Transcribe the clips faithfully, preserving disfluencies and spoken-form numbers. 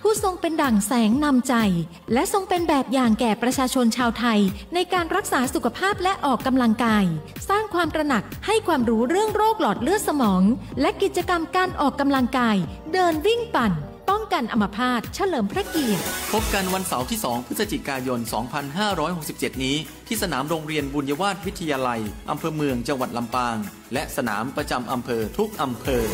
ผู้ทรงเป็นดั่งแสงนำใจและทรงเป็นแบบอย่างแก่ประชาชนชาวไทยในการรักษาสุขภาพและออกกำลังกายสร้างความตระหนักให้ความรู้เรื่องโรคหลอดเลือดสมองและกิจกรรมการออกกำลังกายเดินวิ่งปั่นป้องกันอัมพาตเฉลิมพระเกียรติพบกันวันเสาร์ที่สองพฤศจิกายนสองพันห้าร้อยหกสิบเจ็ดนี้ที่สนามโรงเรียนบุญยวาทวิทยาลัยอำเภอเมืองจังหวัดลำปางและสนามประจำอำเภอทุกอำเภอ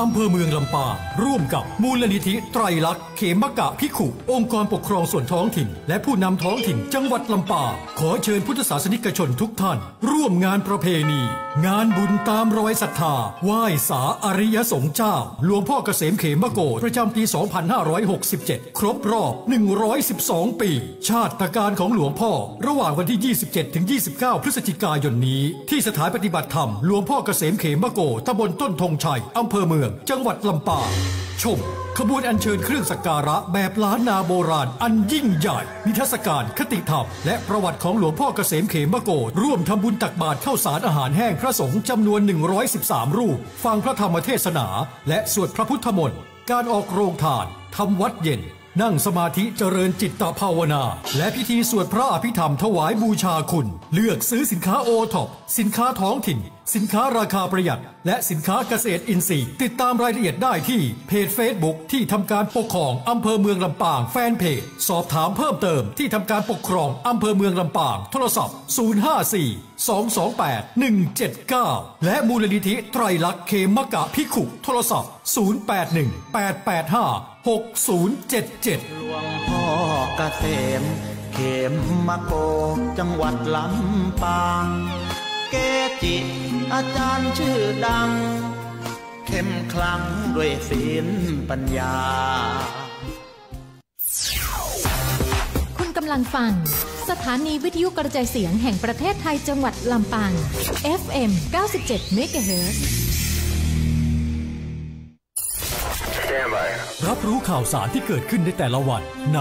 อำเภอเมืองลำปางร่วมกับมูลนิธิไตรลักษณ์เขมกะภิกขุองค์กรปกครองส่วนท้องถิ่นและผู้นำท้องถิ่นจังหวัดลำปางขอเชิญพุทธศาสนิกชนทุกท่านร่วมงานประเพณีงานบุญตามรอยศรัทธาไหว้สาอริยสงฆ์เจ้าหลวงพ่อเกษมเขมโกศประจำปีสองพันห้าร้อยหกสิบเจ็ดครบรอบหนึ่งร้อยสิบสองปีชาติการของหลวงพ่อระหว่างวันที่ยี่สิบเจ็ดถึงยี่สิบเก้าพฤศจิกายนนี้ที่สถานปฏิบัติธรรมหลวงพ่อเกษมเขมโกศตำบลต้นธงชัยอำเภอเมืองจังหวัดลำปางชมขบวนอัญเชิญเครื่องสักการะแบบล้านนาโบราณอันยิ่งใหญ่นิทรรศการคติธรรมและประวัติของหลวงพ่อเกษมเขมโกศร่วมทำบุญตักบาตรข้าวสารอาหารแห้งพระสงฆ์จำนวนหนึ่งร้อยสิบสามรูปฟังพระธรรมเทศนาและสวดพระพุทธมนต์การออกโรงทานทำวัดเย็นนั่งสมาธิเจริญจิตตภาวนาและพิธีสวดพระอภิธรรมถวายบูชาคุณเลือกซื้อสินค้าโอท็อปสินค้าท้องถิ่นสินค้าราคาประหยัดและสินค้าเกษตรอินทรีย์ติดตามรายละเอียดได้ที่เพจ Facebook ที่ทำการปกครองอำเภอเมืองลำปางแฟนเพจสอบถามเพิ่มเติมที่ทำการปกครองอำเภอเมืองลำปางโทรศัพท์ศูนย์ ห้า สี่ สอง สอง แปด หนึ่ง เจ็ด เก้าและมูลนิธิไตรลักษณ์เขมกะภิกขุโทรศัพท์ศูนย์ แปด หนึ่ง แปด แปด ห้า หก ศูนย์ เจ็ด เจ็ดหลวงพ่อเกษมเขมโกศจังหวัดลำปางเกจิอาจารย์ชื่อดังเข้มขลังด้วยศีลปัญญาคุณกำลังฟังสถานีวิทยุกระจายเสียงแห่งประเทศไทยจังหวัดลำปาง เอฟ เอ็ม เก้าสิบเจ็ด เมกะเฮิรตซ์รับรู้ข่าวสารที่เกิดขึ้นในแต่ละวันใน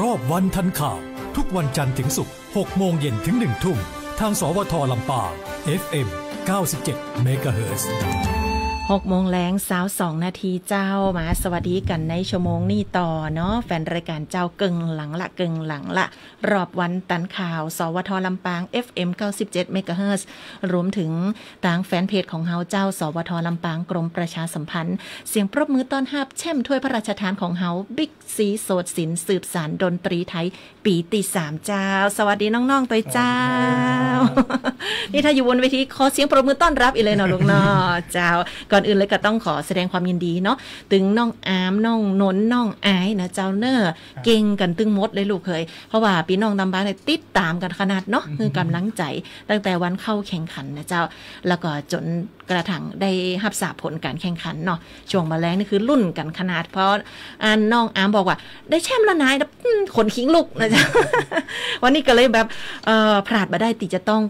รอบวันทันข่าวทุกวันจันทร์ถึงศุกร์ หก โมงเย็นถึง หนึ่ง ทุ่มทางสวทลำปาง เอฟ เอ็ม เก้าสิบเจ็ด เมกะเฮิรตซ์ หก โมงแลงสาวสองนาทีเจ้ามาสวัสดีกันในชั่วโมงนี้ต่อเนาะแฟนรายการเจ้าเกิงหลังละเกิงหลังละรอบวันตันข่าวสวทลำปาง เอฟ เอ็ม เก้าสิบเจ็ด เมกะเฮิรตซ์รวมถึงต่างแฟนเพจของเฮาเจ้าสวทลำปางกรมประชาสัมพันธ์เสียงปรบมือต้อนรับแช่มถ้วยพระราชทานของเฮาบิ๊กซีโสดศิลป์สืบสานดนตรีไทยปีตีสามเจ้าสวัสดีน้องๆตัวเจ้านี่ถ้าอยู่บนเวทีขอเสียงปรบมือต้อนรับอีเลยเนาะลูกเนาะเจ้าก่อนอื่นเลยก็ต้องขอแสดงความยินดีเนาะตึงน้องอามน้องนนน้องไอ้นะเจ้าเนอร์เก่งกันตึงมดเลยลูกเคยเพราะว่าพี่น้องนำบ้านติดตามกันขนาดเนาะคือกำลังใจตั้งแต่วันเข้าแข่งขันนะเจ้าแล้วก็จนกระทั่งได้รับทราบผลการแข่งขันเนาะช่วงมาแรงนี่คือรุ่นกันขนาดเพราะอ่านน้องอามบอกว่าได้แชมป์ละนายขนขิงลูกนะเจ้าวันนี้ก็เลยแบบเอ่อพลาดมาได้ติจะต้อง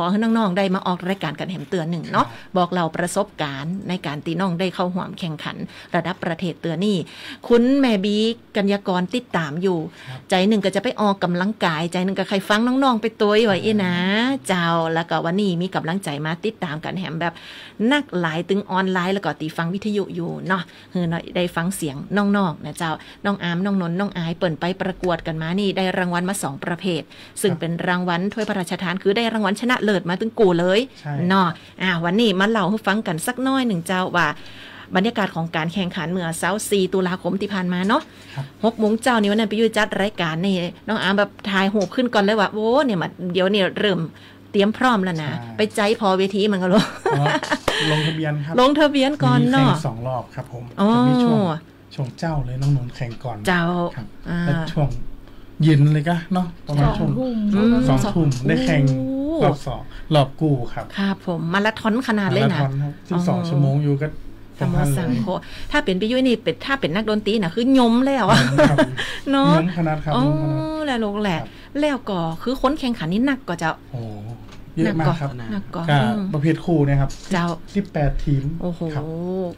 ขอให้น้องๆได้มาออกรายการกันแหมเตือนหนึ่งเนาะบอกเราประสบการณ์ในการตีน้องได้เข้าห่วมแข่งขันระดับประเทศเตือนนี่คุณแม่บีกัญญากรติดตามอยู่ใจหนึ่งก็จะไปออกกำลังกายใจหนึ่งก็ใครฟังน้องๆไปตัวไว้เอนะเจ้าแล้วก็วันนี้มีกำลังใจมาติดตามกันแหมแบบนักหลายตึงออนไลน์แล้วก็ตีฟังวิทยุอยู่เนาะเฮ้ยได้ฟังเสียงน้องๆนะเจ้าน้องอามน้องนนน้องไอเปิ่นไปประกวดกันมานี่ได้รางวัลมาสองประเภทซึ่งเป็นรางวัลถ้วยพระราชทานคือได้รางวัลชนะเลิศมาตึงกูเลยเนาะอ่ะวันนี้มาเล่าให้ฟังกันสักน้อยหนึ่งเจ้าว่าบรรยากาศของการแข่งขันเมื่อเสาร์สี่ตุลาคมที่ผ่านมาเนาะหกโมงเจ้านี่วันนั้นไปยุ่ยจัดรายการนี่น้องอามแบบถ่ายหูขึ้นก่อนเลยว่าโอ้เนี่ยมาเดี๋ยวเนี่ยเริ่มเตรียมพร้อมแล้วนะไปใจพอเวทีมันก็ลงลงทะเบียนครับลงทะเบียนก่อนเนาะสองรอบครับผมจะมีช่วงช่วงเจ้าเลยน้องนนท์แข่งก่อนเจ้าและช่วงเย็นเลยก็เนาะประมาณช่วงสองทุ่มได้แข่งรอบสองรอบกู้ครับค่ะผมมาราธอนขนาดเลยนะสิบสองชั่วโมงอยู่ก็ทำมาสังโคถ้าเป็นไปยุ่ยนี่เป็นถ้าเป็นนักดนตรีนะคือยมแล้วอะเนาะยมขนาดครับอ๋อแล้วลงแหละแล้วก็คือค้นแข่งขันนี่หนักกว่าเจ้าโอ้เยอะมากครับหนักกว่าประเภทคู่นะครับเจ้าสิบแปดทีมโอ้โห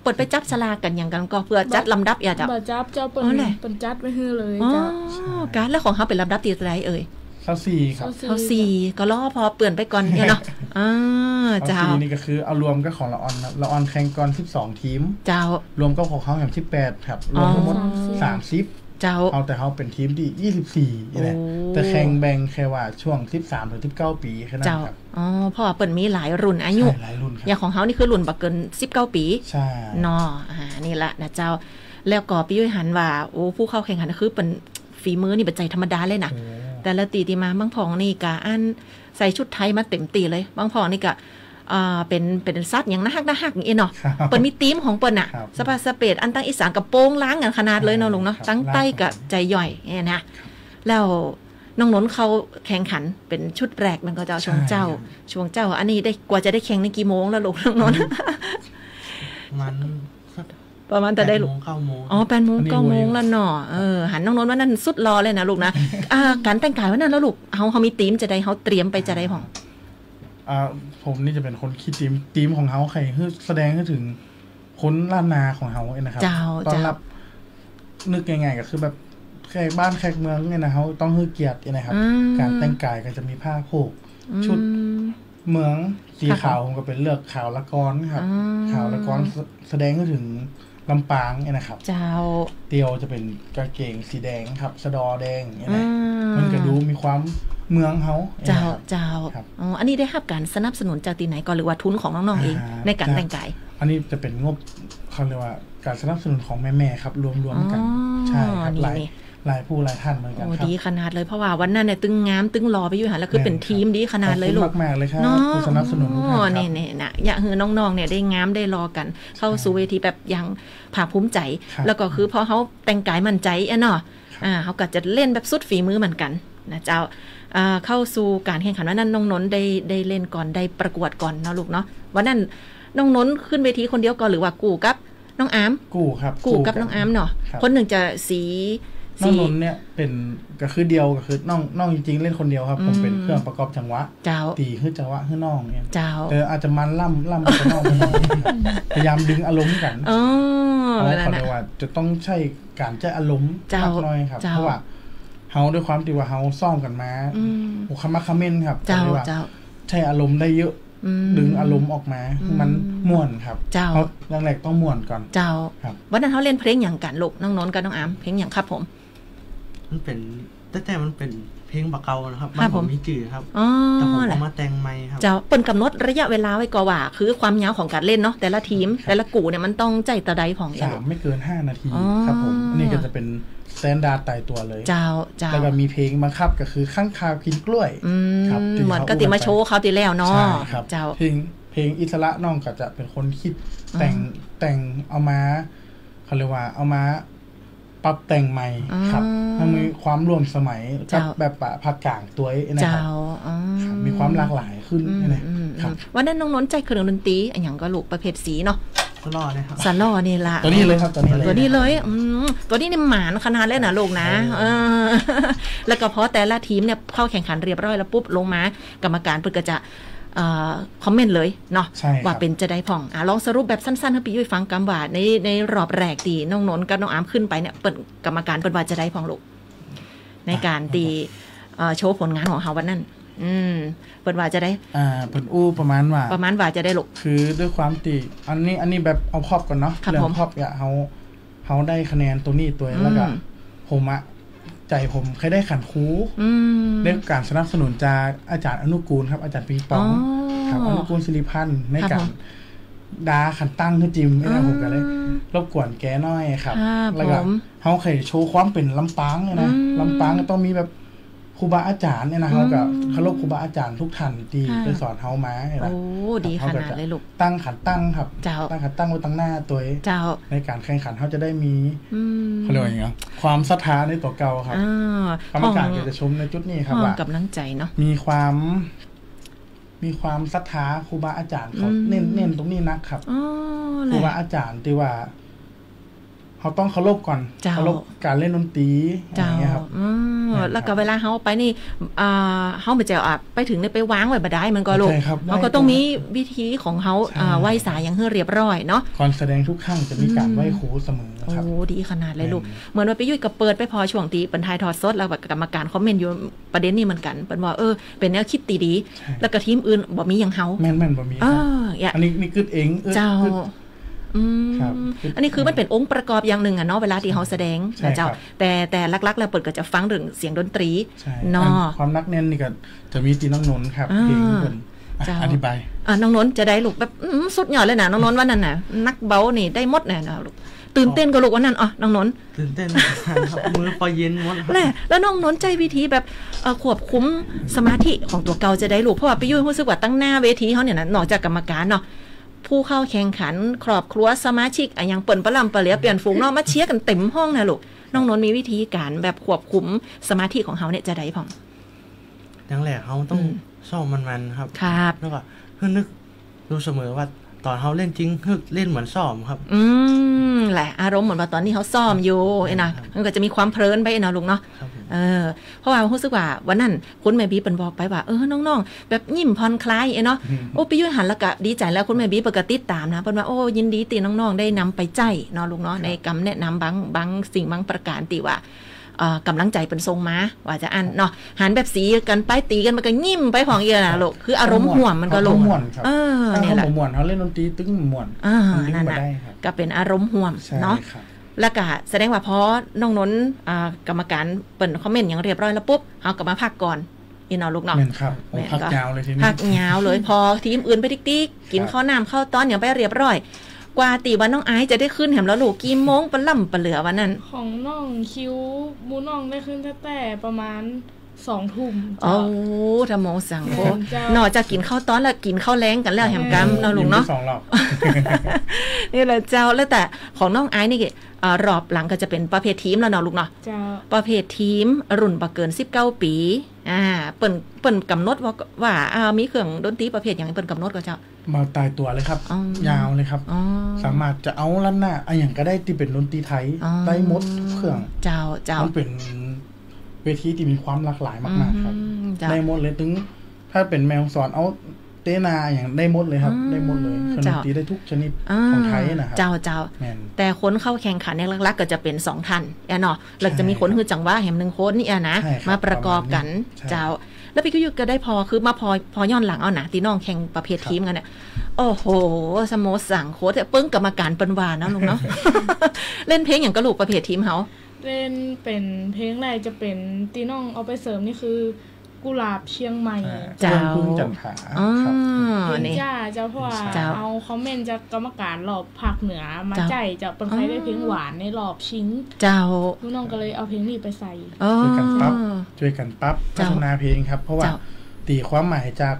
เปิดไปจับสลากกันอย่างกันก็เพื่อจัดลำดับอย่าเจ้าเปิดจับเจ้าเปิดเปิดจัดไม่ฮือเลยเจ้าการแล้วของเขาเป็นลำดับตีอะไรเอ่ยเท่าสี่ครับเท่าสี่ก็ล่อพอเปลี่ยนไปก่อนเนาะ อ่าเจ้านี่ก็คือเอารวมก็ของละออนละออนแข่งก่อนสิบสองทีมเจ้ารวมก็ของเขาอย่างสิบแปดครับรวมทั้งหมดสามสิบเจ้าเอาแต่เขาเป็นทีมที่ยี่สิบสี่นี่แหละแต่แข่งแบ่งแค่ว่าช่วงสิบสามถึงสิบเก้าปีแค่นั้นครับอ๋อเพราะว่าเปิดมีหลายรุ่นอายุหลายรุ่นครับอย่างของเขานี่คือรุ่นบ่เกินสิบเก้าปีใช่นออ่านี่ละนะเจ้าแล้วก็พี่ยุ้ยหันว่าโอ้ผู้เข้าแข่งขันคือเป็นฝีมือนี่ปัจจัยธรรมดาเลยนะแต่ละตีตีมาบางพองนี่กะอันใส่ชุดไทยมาเต็มตีเลยบางพองนี่กะอ่าเป็นเป็นซัดอย่างน่าฮักน่าฮักอย่างเอ็นเนาะเปิ้นมีทีมของเปิ้นอ่ะสปาสเปดอันตั้งอีสานกับโป้งล้างกันขนาดเลยเนาะลุงเนาะตั้งใต้กับใจย่อยเนี่ยนะแล้วน้องนนท์เขาแข่งขันเป็นชุดแรกมันก็จะช่วงเจ้าช่วงเจ้าอันนี้ได้กว่าจะได้แข่งในกี่โมงแล้วลุงน้องนนท์มันประมาณแต่ได้ลุงอ๋อแปดโมงเก้าโมงแล้วเนาะเออหันน้องนนท์ว่านั่นสุดรอเลยนะลูกนะการแต่งกายว่านั่นแล้วลูกเขาเขามีทีมจะได้เขาเตรียมไปจะได้ของผมนี่จะเป็นคนคิดทีมทีมของเขาใครแสดงให้ถึงคนล้านนาของเขาเองนะครับตอนรับนึกยังไงก็คือแบบแขกบ้านแขกเมืองเนี่ยนะเขาต้องให้เกียรตินะครับการแต่งกายก็จะมีผ้าโพกชุดเมืองสีขาวผมก็เป็นเลือกขาวละกอนครับขาวละกอนแสดงให้ถึงลำปางเนี่ยนะครับเจ้าเตียวจะเป็นกางเกงสีแดงครับสะดอแดงเนี่ยนะมันก็ดูมีความเมืองเขาเจ้าเจ้าอ๋ออันนี้ได้รับการสนับสนุนจากตีไหนก่อนหรือว่าทุนของน้องๆเองในการแต่งกายอันนี้จะเป็นงบเขาเรียกว่าการสนับสนุนของแม่ๆครับรวมๆกันใช่ครับหลายหลายผู้หลายท่านเหมือนกันครับดีขนาดเลยเพราะว่าวันนั้นเนี่ยตึงงามตึงรอไปอยู่หันแล้วคือเป็นทีมดีขนาดเลยลูกมากๆเลยครับผู้สนับสนุนอ๋อนี่นี่นะอยากให้น้องๆเนี่ยได้งามได้รอกันเข้าสู่เวทีแบบยังภาคภูมิใจแล้วก็คือพอเขาแต่งกายมั่นใจอ่ะเนาะอ่าเขาก็จะเล่นแบบสุดฝีมือเหมือนกันนะเจ้าเข้าสู่การแข่งขันวันนั้นน้องนนท์ได้ได้เล่นก่อนได้ประกวดก่อนเนาะลูกเนาะวันนั้นน้องนนท์ขึ้นเวทีคนเดียวก่อนหรือว่ากูกับน้องอาร์มกูครับกูกับน้องอาร์มเนาะคนหนึ่งจะสีน้องนนท์เนี่ยเป็นก็คือเดียวก็คือน้องน้องจริงๆเล่นคนเดียวครับผมเป็นเครื่องประกอบจังหวะตีขึ้นจังหวะขึ้นน้องเนี่ยเจ้าเอออาจจะมันล่ำล่ำกับน้องพยายามดึงอารมณ์กันอ๋อเขาเรียกว่าจะต้องใช้การใช้อารมณ์มากน้อยครับเพราะว่าเฮาด้วยความที่ว่าเฮาซ่อมกันมาโอ้คำว่าคอมเมนต์ครับเจ้าเจ้าใช้อารมณ์ได้เยอะดึงอารมณ์ออกมามันม่วนครับเจ้าแรกๆต้องม่วนก่อนเจ้าครับวันนั้นเขาเล่นเพลงอย่างกันลูกน้องนนท์กับน้องอาร์มเพลงอย่างครับผมมันเป็นแต่แต่มันเป็นเพลงบะเกานะครับมันผมมีจืดครับแต่ผมเอามาแต่งใหม่ครับเจ้าเป็นกำหนดระยะเวลาไว้ก่อนว่าคือความยาวของการเล่นเนาะแต่ละทีมแต่ละกูเนี่ยมันต้องใจตะไดผ่องสามไม่เกินห้านาทีครับผมนี่ก็จะเป็นแซนดาตายตัวเลยเจ้าเจ้าแล้วก็มีเพลงมาครับก็คือข้างคาวกินกล้วยครับเหมือนก็ติมาโชว์เขาตีแล้วเนาะเจ้าเพลงเพลงอิสระน้องก็จะเป็นคนคิดแต่งแต่งเอามาเขาเรียกว่าเอามาปรับแต่งใหม่ครับมีความร่วมสมัยกับแบบภาคกลางตัวนะครับมีความหลากหลายขึ้นนะครับวันนั้นน้องนนท์ใจเครื่องดนตรีอย่างก็ลูกประเภทสีเนาะสลอเนี่ยครับสลอเนี่ยละตัวนี้เลยครับตัวนี้เลยตัวนี้เลยตัวนี้เนี่ยหมานขนาดเล่นนะลูกนะแล้วก็เพราะแต่ละทีมเนี่ยเข้าแข่งขันเรียบร้อยแล้วปุ๊บลงมากรรมการเพื่อจะคอมเมนต์เลยเนาะว่าเป็นจะได้ผ่องอ่ะลองสรุปแบบสั้นๆให้พี่ยุ้ยฟังกำบาดในในรอบแรกตีน้องนนท์กับน้องอาร์มขึ้นไปเนี่ยเปิดกรรมการเปิดว่าจะได้ผ่องลูกในการตีโชว์ผลงานของเขาวันนั้นอืมเปิดว่าจะได้อ่าเปิดอู้ประมาณว่าประมาณว่าจะได้ลูกคือด้วยความตีอันนี้อันนี้แบบเอาพอบก่อนเนาะเรื่องพอบเนี่ยเขาเขาได้คะแนนตัวนี้ตัวแล้วก็ผมอะใจผมเคยได้ขันคูได้การสนับสนุนจากอาจารย์อนุกูลครับอาจารย์ปีปองครับอนุกูลศิริพันธ์ในการดาขันตั้งขึ้นจิมนี่นะผมก็เลยรบกวนแกน้อยครับแล้วก็เขาเคยโชว์ความเป็นลำปางเนี่ยนะลำปางก็ต้องมีแบบครูบาอาจารย์เนี่ยนะเขาก็เคารพครูบาอาจารย์ทุกท่านที่เคยสอนเขามาเนี่ยนะโอ้ดีขนาดเลยลูกตั้งขันตั้งครับตั้งขันตั้งไว้ตั้งหน้าตัวในการแข่งขันเขาจะได้มีเขาเรียกว่าอย่างเงี้ยความศรัทธาในตัวเก่าครับกรรมการจะชมในจุดนี้ครับว่ากับน้ำใจเนาะมีความมีความศรัทธาครูบาอาจารย์เขาเน้นเน้นตรงนี้นะครับครูบาอาจารย์ที่ว่า เขาต้องเคารพก่อนเคารพการเล่นดนตรีอย่างเงี้ยครับอือแล้วก็เวลาเขาไปนี่อ่าเขาไปแจวอ่ะไปถึงได้ไปวางไว้บ่ได้มันก็ลูกเขาก็ต้องมีวิธีของเขาอ่าไหว้สายอย่างเรียบร้อยเนาะก่อนแสดงทุกครั้งจะมีการไหว้ครูเสมอครับโอ้ดีขนาดเลยลูกเหมือนว่าไปยุ่ยกับเปิดไปพอช่วงตีปันทายทอดสดแล้วกรรมการคอมเมนต์อยู่ประเด็นนี้เหมือนกันเป็นว่าเออเป็นแนวคิดตีดีแล้วก็ทีมอื่นบ่มีอย่างเขาแม่นแม่นบ่มีอันนี้นี่กึดเองเจ้าอันนี้คือมันเป็นองค์ประกอบอย่างหนึ่งอะเนาะเวลาที่เขาแสดงนะเจ้าแต่แต่ลักๆแล้วเปิดก็จะฟังเรื่องเสียงดนตรีเนาะความนักแน่นนี่ก็จะมีตีน้องนนท์ครับเพลงคนอธิบายอ่าน้องนนท์จะได้ลูกแบบสุดยอดเลยนะน้องนนท์ว่านั่นน่ะนักเบานี่ได้มดเนี่ยนะลูกตื่นเต้นก็ลูกว่านั่นอ๋อน้องนนท์ตื่นเต้นมือปลายเย็นมดแหละแล้วน้องนนท์ใจวิธีแบบควบคุมสมาธิของตัวเกาจะได้ลูกเพราะว่าไปยุ่ยผู้สึกว่าตั้งหน้าเวทีเขาเนี่ยนะนอกจากกรรมการเนาะผู้เข้าแข่งขันครอบครัวสมาชิกอะยังเปิ่นประลำประเลียเปลี่ยนฝูงนอกมาเชียร์กันเต็มห้องนะลูกน้องนนท์มีวิธีการแบบควบคุมสมาธิของเขาเนี่ยจะได้ผ่องอย่างแรกเขาต้องซ่อมมันๆครับครับแล้วก็ฮึนึกดูเสมอว่าตอนเขาเล่นจริงฮึเล่นเหมือนซ่อมครับอืมแหละอารมณ์เหมือนว่าตอนนี้เขาซ่อมอยู่ไอ้นะมันก็จะมีความเพลินไปไอ้นะลุงเนาะเออเพราะว่ารู้สึกว่าวันนั้นคุณแม่บีเป็นบอกไปว่าเออน้องๆแบบยิ้มผ่อนคลายเนาะโอ้ไปยุ่ยหันละกะดีใจแล้วคุณแม่บีปกติตามนะเป็นว่าโอ้ยินดีตีน้องๆได้นำไปใจเนาะลุงเนาะในกำแนะนำบางบางสิ่งบางประการตีว่ากำลังใจเป็นทรงมาว่าจะอันเนาะหันแบบสีกันไปตีกันมันก็ยิ้มไปของเยอะนะลูกคืออารมณ์ห่วงมันก็ลงม่วนครับเนี่ยแหละม่วนเขาเล่นดนตรีตึ้งม่วนอ่านั่นแหละก็เป็นอารมณ์ห่วงเนาะแล้วก็แสดงว่าเพราะน้องนนท์กรรมการเปิดคอมเมนต์อย่างเรียบร้อยแล้วปุ๊บเอากลับมาพักก่อนอีนอลูกน้องพักยาวเลยทีนี้พักยาวเลยพอทีมอื่นไปติ๊กติ๊กกินข้าวน้ำข้าวต้อนอย่างไปเรียบร้อยกว่าตีวันน้องไอซ์จะได้ขึ้นแหมแล้วลูกกี่โมงปลาล่ำปลาเหลือวันนั้นของน้องคิ้วมูน้องได้ขึ้นแต่ประมาณสองทุ่มโอ้ทำโมสั่งโคนอจะกินข้าวต้อนแล้วกินข้าวแล้งกันแล้วแหมกัมนอลุงเนาะนี่แหละเจ้าแล้วแต่ของน้องไอซ์นี่รอบหลังก็จะเป็นประเภททีมแล้วนอลุงเนาะประเภททีมรุ่นประเกินสิบเก้าปีอ่าเปิ่นเปิ่นกำหนดว่าว่ามีเครื่องดนตรีประเภทอย่างเปิ่นกำหนดก็เจ้ามาตายตัวเลยครับยาวเลยครับสามารถจะเอาล้ำหน้าไออย่างก็ได้ที่เป็นดนตรีไทยได้หมดเครื่องเจ้าเจ้ามันเป็นเวทีที่มีความหลากหลายมากๆครับได้หมดเลยถึงถ้าเป็นแมวสอนเอาเตนาอย่างได้หมดเลยครับได้หมดเลยเครื่องดนตรีได้ทุกชนิดของไทยนะครับเจ้าเจ้าแต่คนเข้าแข่งขันในลักๆก็จะเป็นสองท่านแอนเนาะหลักจะมีคนคือจังหวะแหมหนึ่งคนนี่แอนนะมาประกอบกันเจ้าแล้วพี่ก็อยู่ก็ได้พอคือมาพอพอย่อนหลังเอาหนาตีน้องแข่งประเภททีมกันเนี่ยโอ้โหสโมสสั่งโค้ชเปิ้งกรรมการปันวานนะลุงเนาะเล่นเพลงอย่างกระลูกประเภททีมเขาเล่นเป็นเพลงแรกจะเป็นตีน้องเอาไปเสริมนี่คือกุหลาบเชียงใหม่เจ้าพึ่งจันทาครับนี่จ้าเจ้าพ่อเอาคอมเมนต์จากกรรมการรอบภาคเหนือมาใจจะเป็นใครได้เพลงหวานในรอบชิงเจ้าลูกน้องก็เลยเอาเพลงนี้ไปใส่ช่วยกันปั๊บช่วยกันปั๊บพัฒนาเพลงครับเพราะว่าตีความหมายจาก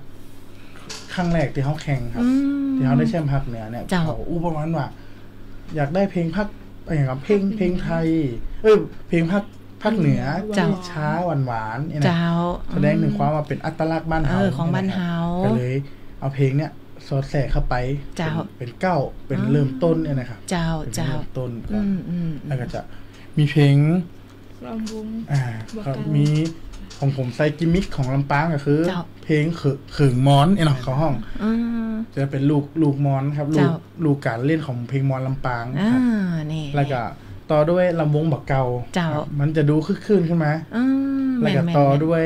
ครั้งแรกที่เขาแข่งครับที่เขาได้แชมป์ภาคเหนือเนี่ยเขาอู้ประมาณว่าอยากได้เพลงภาคอะไรครับเพลงเพลงไทยเออเพลงภาคภาคเหนือที่ช้าหวานๆเนี่ยนะแสดงถึงความว่าเป็นอัตลักษณ์บ้านเฮาของบ้านเฮาก็เลยเอาเพลงเนี้ยสอดแทรกเข้าไปเป็นเก้าเป็นเริ่มต้นเนี่ยนะครับเจ้าเจ้าต้นแล้วก็จะมีเพลงลำบุงอ่าก็มีของผมไซกิมิกของลำปางก็คือเพลงเขื่องมอนเนี่ยเนาะเขาห้องจะเป็นลูกลูกมอนครับลูกลูกการเล่นของเพลงมอนลำปางครับแล้วก็ต่อด้วยลำวงบักเกามันจะดูคึกคืนขึ้นมาแล้วก็ต่อด้วย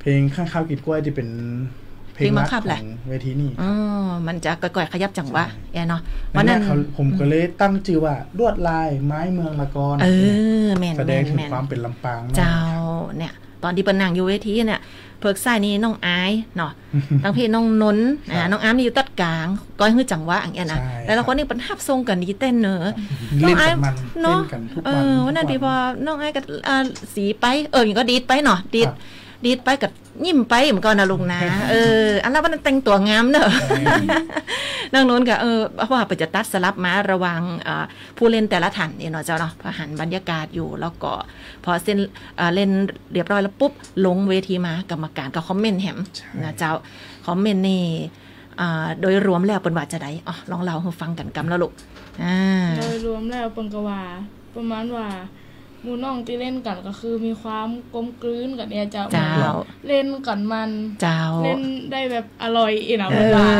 เพลงข้างข้าวกินกล้วยที่เป็นเพลงมักของเวทีนี่อ๋อมันจะก่อยๆขยับจังวะแอนเนาะวันนั้นผมก็เลยตั้งชื่อว่าลวดลายไม้เมืองละกอนแสดงถึงความเป็นลำปางเจ้าเนี่ยตอนที่เป็นนางอยู่เวทีเนี่ยเพิกไส้นี่น้องไอ้เนาะทั้งพี่น้องนนท์น้องอ้ำนี่อยู่ตัดกลางก้อยหื้อจังวะอย่างเงี้ยนะแต่ละคนนี่เป็นทับทรงกันดีเต้นเนอะน้องไอ้เนาะเออวันนั้นพี่พอน้องไอ้กับสีไปเอออย่างก็ดีดไปเนาะดีดดีดไปกับยิ้มไปเหมือนกันนะลุงนะเอออันนั้นวันนั้นแต่งตัวงามเนอะน้องนนท์ก็เออเพราะว่าไปจะตัดสลับมาระวังผู้เล่นแต่ละท่านเนาะเจ้าเนาะผ่านบรรยากาศอยู่แล้วก็พอเส้นเล่นเรียบร้อยแล้วปุ๊บลงเวทีมากรรมการก็คอมเมนต์แหมนะเจ้าคอมเมนต์นี่ โดยรวมแล้วเปิ้นว่าจะได้อ๋อลองเล่าให้ฟังกันกำแล้วลูกอ่าโดยรวมแล้วเปิ้นก็ว่าประมาณว่าหมู่น้องที่เล่นกันก็คือมีความกลมกลืนกันเนี่ยเจ้าเล่นกันมันเจ้าเล่นได้แบบอร่อยอีหนะเพิ่นว่า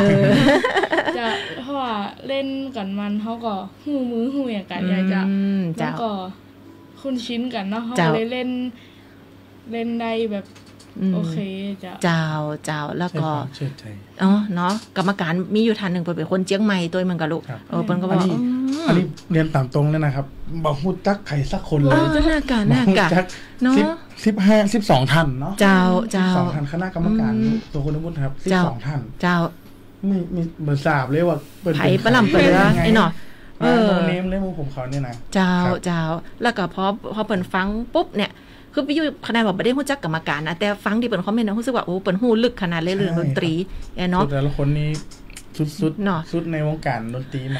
จะเพราะว่าเล่นกันมันเฮาก็ฮู้มือฮู้หยังกันเนี่ยเจ้าแล้วก็คุ้นชินกันเนาะเฮาก็เลยเล่นเล่นได้แบบโอเคจ้าเจ้าเจ้าแล้วก็อ๋อเนาะกรรมการมีอยู่ท่านหนึ่งเป็นคนเจียงใหม่ตัวมันกะลูกเออเปิ้นก็บอกอันนี้เรียนตามตรงเลยนะครับบอกฮู้จักใครสักคนเลยหน้ากาหน้ากาเนาะสิบห้าสิบสองท่านเนาะเจ้าเจ้าสองท่านคณะกรรมการตัวคุณมุตครับสิบสองท่านเจ้าไม่มีเบอร์สาบเลยว่าไผ่ประหล่ำเปื้อไอ้หน่อเออตัวเนมเนมของผมเขาเนี่ยนะเจ้าเจ้าแล้วก็พอพอเปิดฟังปุ๊บเนี่ยคือพี่ยูขนาดแบบไม่ได้หู้จักกรรมการนะแต่ฟังที่เปิดคอมเมนต์นะรู้สึกว่าโอ้เปิดหูลึกขนาดเรื่องดนตรีเนาะแต่ละคนนี้สุดๆเนาะสุดในวงการดนตรีมาก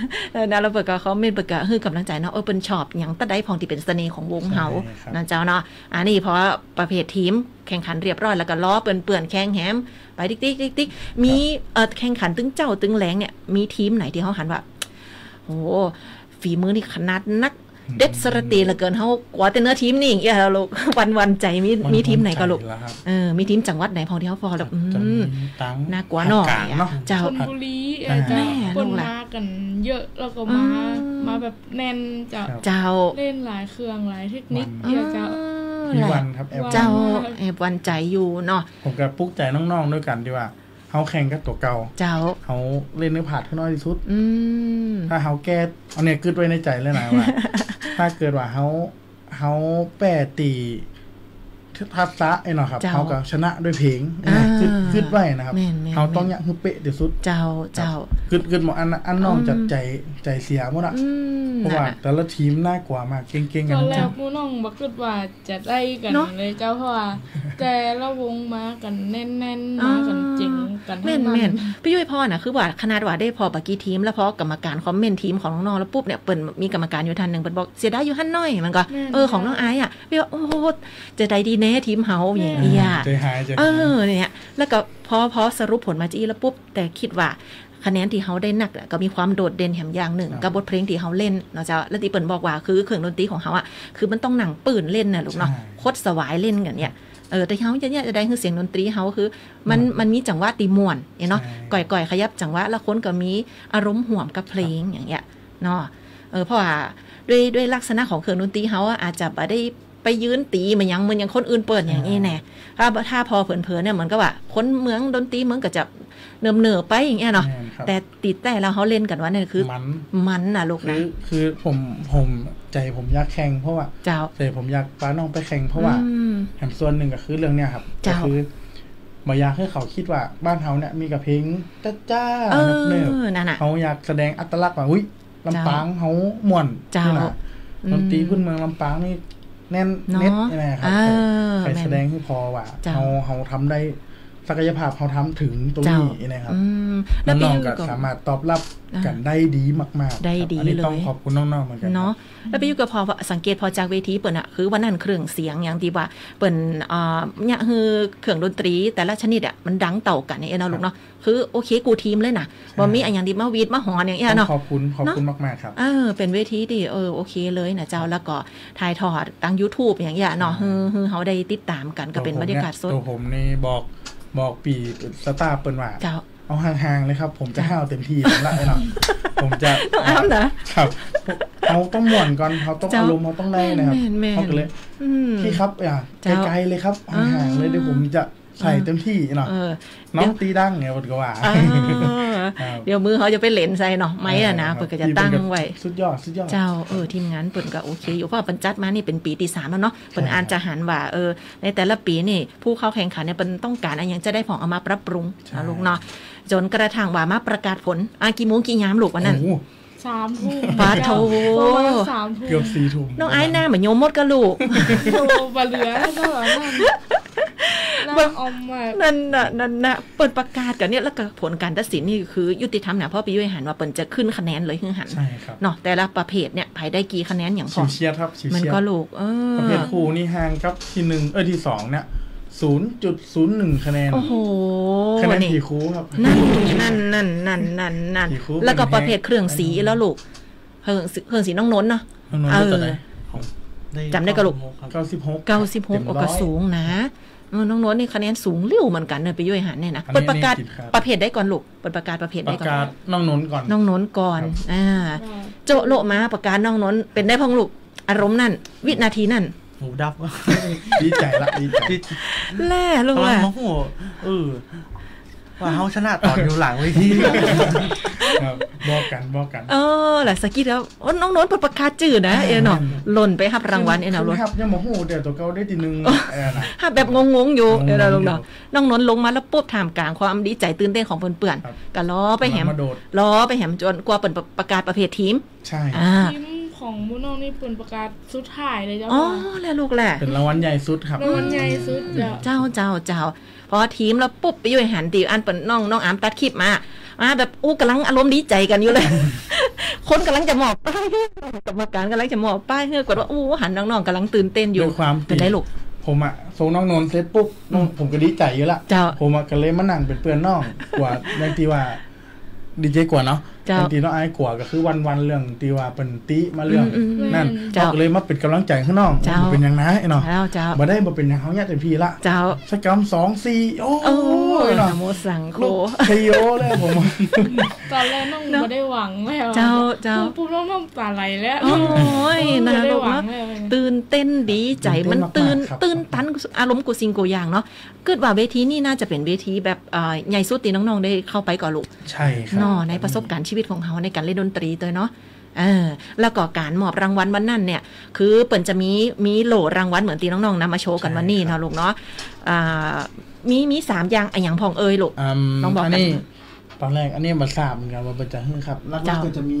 ๆนะเราเปิดกับคอมเมนต์เปิดกับฮื้อกำลังใจเนาะเออเปิดชอบอย่างตะไดพองที่เป็นเสน่ห์ของวงเฮานะเจ้าเนาะอันนี้เพราะประเภททีมแข่งขันเรียบร้อยแล้วก็ล้อเปื่อนเปื่อนแข่งแฮมไปติ๊กติ๊กติ๊กติ๊กมีเออแข่งขันตึงเจ้าตึงแรงเนี่ยมีทีมไหนที่เขาหันว่าโอ้ฝีมือนี่ขนาดนักเด็ดสระตีเหลือเกินเขากว่าแต่เนื้อทีมนี่อย่างเงี้ยลูกวันวันใจมีมีทีมไหนก็ลูกเออมีทีมจังหวัดไหนพอที่เขาพอแบบน่ากลัวหน่อยเจ้าชลบุรีเจ้าคนมากันเยอะแล้วก็มามาแบบแน่นเจ้าเล่นหลายเครื่องหลายเทคนิคเจ้ามีวันครับเจ้าแอบวันใจอยู่เนาะผมกับปลุกใจน้องๆด้วยกันดีว่าเขาแข่งกับตัวเก่าเจ้าเขาเล่นเนื้อผาดเขาน้อยที่สุดถ้าเขาแก้เอาเนี่ยกึดไว้ในใจแล้วนะว่าถ้าเกิดว่าเขาเขาแปรตีทัศน์ไอ้หน่อครับเขากับชนะด้วยเพลงขึ้นขึ้นไว้นะครับเขาต้องอย่างคือเป๊ะเดี๋ยวสุดเจ้าเจ้าขึ้นขึ้นหมดอันอันน้องจัดใจใจเสียหมดอ่ะเพราะว่าแต่ละทีมน่ากลัวมากเก่งๆกันตอนแรกมูน้องบักขึ้นว่าจะได้กันเลยเจ้าเพราะว่าแต่ละวงมากันแน่นๆมากันจริงกันแม่นแม่นพี่ยุ้ยพ่อน่ะคือว่าขนาดว่าได้พอบักกี้ทีมแล้วพอกรรมการคอมเมนต์ทีมของน้องแล้วปุ๊บเนี่ยเปิดมีกรรมการอยู่ท่านหนึ่งเปิดบอกเสียดายอยู่ท่านน้อยมันก็เออของน้องไอ้อ่ะพี่ว่าโอ้โหจะได้ดีแน่ทีมเฮาอย่างนี้อ่ะเออเนี่ยแล้วก็พอพอสรุปผลมาจี้แล้วปุ๊บแต่คิดว่าคะแนนที่เฮาได้นักก็มีความโดดเด่นแถมอย่างหนึ่งกับบทเพลงที่เฮาเล่นเนาะเจ้าแล้วที่เปิ้นบอกว่าคือเครื่องดนตรีของเฮาอ่ะคือมันต้องหนังปืนเล่นน่ะลูกเนาะโคตรสวายเล่นกันเนี่ยเออแต่เฮาจะเนี่ยจะได้คือเสียงดนตรีเฮาคือมันมันมีจังหวะตีม่วนเนาะก่อยๆขยับจังหวะแล้วคนก็มีอารมณ์ห่วมกับเพลงอย่างเงี้ยเนาะเออเพราะว่าด้วยด้วยลักษณะของเครื่องดนตรีเฮาอาจจะบ่ได้ไปยืนตีมันยังมันยังคนอื่นเปิดอย่างนี้แน่ถ้าถ้าพอเผลอๆเนี่ยเหมือนกับว่าคนเมืองดนตรีเมืองก็จะเนิ่มเนอไปอย่างเงี้ยเนาะแต่ติดแต่เราเขาเล่นกันว่าเนี่ยคือมันมันนะลูกนะคือผมผมใจผมอยากแข่งเพราะว่าเจ้าใจผมอยากป้าน้องไปแข่งเพราะว่าแถมส่วนหนึ่งก็คือเรื่องเนี้ยครับก็คือมายาให้เขาคิดว่าบ้านเขาเนี่ยมีกระเพงจ้าจ้าเนิ่มๆเขาอยากแสดงอัตลักษณ์ว่าอุ้ยลำปางเขาม่วนเจ้าดนตรีพื้นเมืองลำปางนี่แน่นเน็ตใช่ไหมครับไปแสดงให้พอว่าเขาเขาทำได้ศักยภาพเขาทำถึงตรงนี้นะครับน้องๆก็สามารถตอบรับกันได้ดีมากๆได้ดีเลยต้องขอบคุณน้องๆเหมือนกันเนาะแล้วไปอยู่กับพอสังเกตพอจากเวทีเปิดอะคือวันนั้นเครื่องเสียงอย่างที่ว่าเปิดเนี่ยคือเครื่องดนตรีแต่ละชนิดอะมันดังเต่ากันเนี่ยเนาะลูกเนาะคือโอเคกูทีมเลยนะว่ามีอย่างดีมาวีดมาหอนอย่างเงี้ยเนาะขอบคุณขอบคุณมากๆครับเออเป็นเวทีที่เออโอเคเลยนะเจ้าแล้วก็ถ่ายทอดตั้ง YouTube อย่างเงี้ยเนาะฮือเขาได้ติดตามกันก็เป็นบรรยากาศสดผมนี่บอกบอกปีสตาร์เปิ้นว่าเอาห่างๆเลยครับผมจะห้าวเต็มที่แล้วไอ้หน่อยผมจะต้องอ้ำนะครับเขาต้องหม่อนก่อนเขาต้องอารมณ์เขาต้องได้นะครับเขาก็เลยพี่ครับอ่ะไกลๆเลยครับห่างๆเลยเดี๋ยวผมจะใส่เต็มที่เนาะน้องตีดั้งเนี่ยเปิดก็ว่าเดี๋ยวมือเขาจะไปเหลนใส่เนาะไม้อะนะเปิดก็จะตั้งไว้สุดยอดสุดยอดเจ้าเออทีมงานเปิดก็โอเคอยู่เพราะปัญจัดมานี่เป็นปีที่สามแล้วเนาะเปิดอ่านจะหันว่าเออในแต่ละปีนี่ผู้เข้าแข่งขันเนี่ยเปิดต้องการอะไรอย่างจะได้ผ่องเอามาปรับปรุงนะลูกเนาะจนกระทั่งว่ามาประกาศผลอากี่โมงกี่ยามลูกวันนั้นสามทุ่มปาโถเกือบสี่ทุ่มน้องไอ้หน้าเหมือนโยมมดกระลูกโอ้บะเหลือก็นั่นน่ะนั่นน่ะเปิดประกาศกันเนี่ยแล้วก็ผลการตัดสินนี่คือยุติธรรมนะเพราะพี่ยุ้ยหันว่าเปิดจะขึ้นคะแนนเลยขึ้นหันใช่ครับเนาะแต่ละประเภทเนี่ยภายได้กี่คะแนนอย่างพอเชียร์ครับมันก็ลูกเออประเภทคู่นี่ห่างครับที่หนึ่งเออที่สองเนี่ย ศูนย์จุดศูนย์หนึ่ง คะแนนโอ้โหคะแนนกี่คูครับนั่นนั่นนั่นนั่นนั่นแล้วก็ประเภทเครื่องสีแล้วลูกเครื่องเครื่องสีน้องน้นเนาะเออจำได้กระลุกเก้าสิบหกก็สูงนะน้องน้นนี่คะแนนสูงเลี้ยวเหมือนกันเลยไปยุ่ยหันเนี่ยนะเปิดประกาศประเภทได้ก่อนลูกเปิดประกาศประเภทได้ก่อนประกาศน้องน้นก่อนน้องน้นก่อนอ่าโจโลมาประกาศน้องน้นเป็นได้พังลูกอารมณ์นั่นวินาทีนั่นหูดับก็ดีใจละดีใจแล่ลูกว่ะโอ้เออว่าเขาชนะตอนอยู่หลังเวทีบอกกันบอกกันเออแหละสกิดแล้วน้องน้นเปิดประกาศจืดนะเออหน่อยหล่นไปหับรางวัลเออหน่อยหล่นหับยังโมโหเดี๋ยวตัวเขาได้ทีนึงหับแบบงงๆอยู่เออหน่อยลงหน่อยน้องน้นลงมาแล้วปุ๊บถามกลางความดีใจตื่นเต้นของเปื่อนๆก็ล้อไปแหมล้อไปแหมจนกลัวเปิดประกาศประเภททีมใช่ของมูน้องนี่เปิดประกาศสุดท้ายเลยเจ้าอ๋อแล้วลูกแหละเป็นรางวัลใหญ่สุดครับรางวัลใหญ่สุดเจ้าเจ้าเจ้าพอทีมแล้วปุ๊บไปยุ่ยหันตีอันเปิดน้องน้องอามตัดคลิปมามาแบบอู้กำลังอารมณ์ดีใจกันอยู่เลยคนกำลังจะหมอบป้ายกรรมการกำลังจะหมอบป้ายเฮ้ยกว่าว่าอู้หันน้องๆกำลังตื่นเต้นอยู่เป็นไรลูกผมอะโซน้องนนท์เสร็จปุ๊บผมก็ดีใจอยู่ละผมอะก็เลยมานั่งเป็นเพื่อนน้องกว่าในตีว่าดีเจกว่าเนาะตีน้องไอ้กว่าก็คือวันวันเรื่องตีว่าเป็นตีมาเรื่องนั่นเจ้าเลยมาเป็นกำลังใจข้างนอกเป็นอย่างนั้นไอ้เนาะมาได้มาเป็นอย่างเขาเนี่ยแต่พี่ละเจ้าสักกำสองสี่โอ้ยเนาะโมสังโคเทโยแล้วผมตอนแรกน้องมาได้หวังแล้วเจ้าเจ้าปุ๊บน้องน้องตาไหลแล้วโอ้ยนะลูกนะตื่นเต้นดีใจมันตื่นตื่นตันอารมณ์กูซิงกูอย่างเนาะเกิดว่าเวทีนี่น่าจะเป็นเวทีแบบใหญ่สุดตีน้องๆได้เข้าไปก่อนลูกใช่ค่ะในประสบการณ์ชีวิตของเขาในการเล่นดนตรีตัวเนาะเออแล้วก็การมอบรางวัลวันนั้นเนี่ยคือเปิ่นจะมีมีโหลรางวัลเหมือนตีน้องๆนะมาโชว์กันวันนี้เนาะลูกเนาะอ่ามีมีสามอย่างอะอย่างพองเอยลูกน้องบอกนี่ตอนแรกอันนี้มาสามเหมือนกันว่าเปิ่นจะฮื้อครับแล้วก็จะมี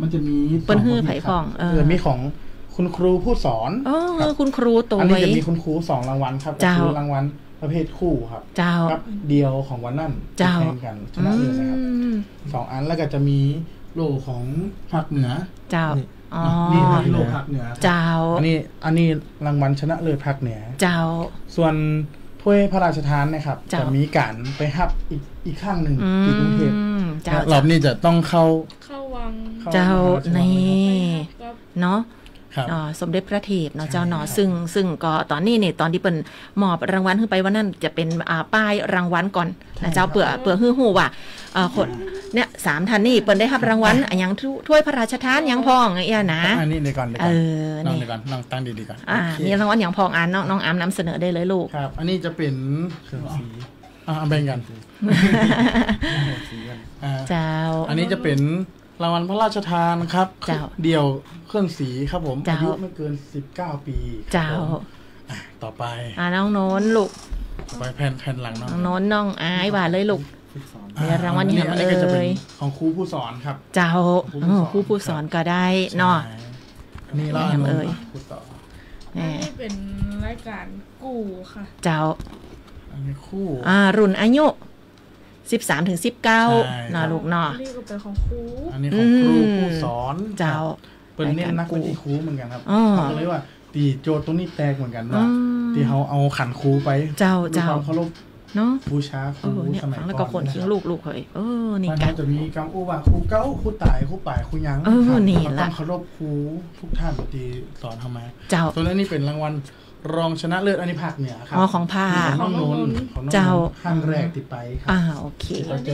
มันจะมีเปิ่นฮื้อไผ่พองเออมีของคุณครูผู้สอนอ๋อคุณครูตัวอันนี้จะมีคุณครูสองรางวัลครับครูรางวัลประเภทคู่ครับเจ้าเดียวของวันนั่นแข่งกันชนะเลยนะครับสองอันแล้วก็จะมีโลของภาคเหนือเจ้าอ๋อนี่โลภาคเหนือเจ้าอันนี้อันนี้รางวัลชนะเลยภาคเหนือเจ้าส่วนถ้วยพระราชทานนะครับจะมีการไปฮับอีกอีกข้างหนึ่งที่กรุงเทพรอบนี้จะต้องเข้าเข้าวังเจ้านี่เนาะสมเด็จพระเทพเนาะเจ้าหนอซึ่งซึ่งก็ตอนนี้เนี่ยตอนที่เป็นมอบรางวัลขึ้นไปว่านั่นจะเป็นป้ายรางวัลก่อนนะเจ้าเปื่อเปื่อฮื้อหูว่ะคนเนี่ยสามท่านนี่เปิ่นได้รับรางวัลอย่างถ้วยพระราชทานอย่างพองเอียนะอันนี้เดี๋ยวก่อนเออน้องเดี๋ยวก่อนน้องตั้งดีดีก่อนอ่ามีรางวัลอย่างพองอันน้องน้องอามนำเสนอได้เลยลูกครับอันนี้จะเป็นเครื่องสีอ่าแบ่งกันเจ้าอันนี้จะเป็นรางวัลพระราชทานครับเดี่ยวเครื่องสีครับผมอายุไม่เกินสิบเก้าปีเจ้าต่อไปอ่าน้องโน้นลูกไปแผ่นแผ่นหลังน้องโน้นน้องอายว่าเลยลูกรางวัลนี้มันเลยของครูผู้สอนครับเจ้าครูผู้สอนก็ได้เนาะนี่เราเลยนี่เป็นรายการกู้ค่ะเจ้าคู่อ่ารุ่นอายุสิบสามถึงสิบเก้านะลูกเนาะนี่ก็เป็นของครูอันนี้ของครูผู้สอนเจ้าเป็นเน้นนักวิทย์ครูเหมือนกันครับบอกเลยว่าตีโจทย์ตรงนี้แตกเหมือนกันว่าตีเขาเอาขันครูไปเจ้าเจ้าเขาลบเนาะบูชาครูสมัยก่อนแล้วก็คนทิ้งลูกลูกเคยเออนี่การจะมีกรรมอุบาครูเก้าครูตายครูป่ายครูยังเออนี่ละต้องเคารพครูทุกท่านตีสอนทำไมเจ้าตัวนี้เป็นรางวัลรองชนะเลิศอันนี้ภาคเหนือครับอ๋อของภาคของโน้นของเจ้าขั้นแรกติดไปครับอ่าโอเค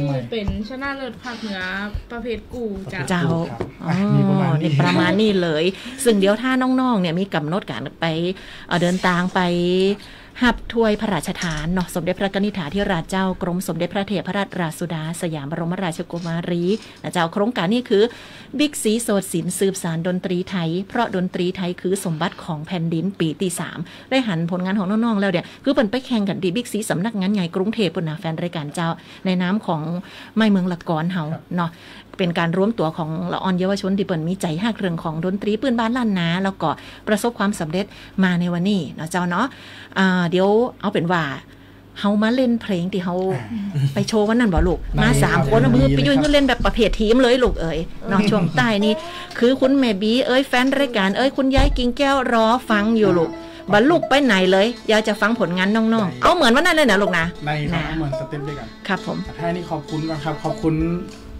นี่เป็นชนะเลิศภาคเหนือประเภทกูจ้ะเจ้าอ๋อนี่ประมาณนี้เลยซึ่งเดี๋ยวถ้าน้องๆเนี่ยมีกำหนดการไปเดินทางไปหับถ้วยพระราชทานเนาะสมเด็จพระกนิษฐาธิราชเจ้ากรมสมเด็จพระเทพรัตนราชสุดาสยามบรมราชกุมารีนะเจ้าโครงการนี้คือบิ๊กสีโสดศิลป์สืบสานดนตรีไทยเพราะดนตรีไทยคือสมบัติของแผ่นดินปีที่สามได้หันผลงานของน้องๆแล้วเนี่ยคือเปิ่นไปแข่งกันดีบิ๊กสีสำนักงานใหญ่กรุงเทพฯนะแฟนรายการเจ้าในน้ำของไม้เมืองละกอนเฮาเนาะเป็นการร่วมตัวของละออนเยาวชนที่เปิ่นมีใจฮักเรื่องของดนตรีพื้นบ้านล้านนาแล้วก็ประสบความสำเร็จมาในวันนี้นะเจ้าเนาะเดี๋ยวเอาเป็นว่าเฮามาเล่นเพลงที่เฮาไปโชว์วันนั้นบ่ลูกมาสามคนมือไปยุ่ยก็เล่นแบบประเภททีมเลยลูกเอ๋ยนอกช่วงใต้นี่คือคุณแม่บีเอ้ยแฟนรายการเอ้ยคุณยายกิ่งแก้วรอฟังอยู่ลูก บรรลุไปไหนเลยอยากจะฟังผลงานน้องๆเอาเหมือนว่านั่นเลยนะลูกนะในครับเหมือนสเต็ปด้วยกันครับผมท่านนี้ขอบคุณก่อนครับขอบคุณ